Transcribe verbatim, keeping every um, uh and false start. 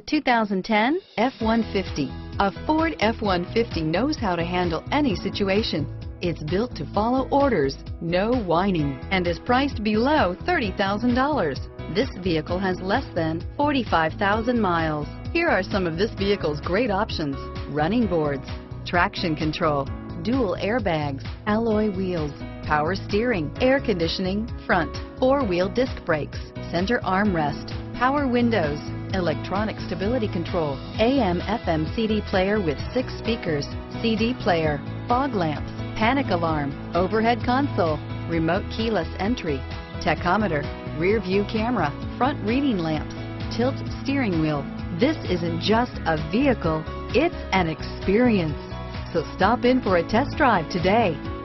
The two thousand ten F one fifty. A Ford F one fifty knows how to handle any situation. It's built to follow orders, no whining, and is priced below thirty thousand dollars. This vehicle has less than forty-five thousand miles. Here are some of this vehicle's great options: running boards, traction control, dual airbags, alloy wheels, power steering, air conditioning, front, four-wheel disc brakes, center armrest, power windows, electronic stability control, A M F M C D player with six speakers, C D player, fog lamps, panic alarm, overhead console, remote keyless entry, tachometer, rear view camera, front reading lamps, tilt steering wheel. This isn't just a vehicle, it's an experience. So stop in for a test drive today.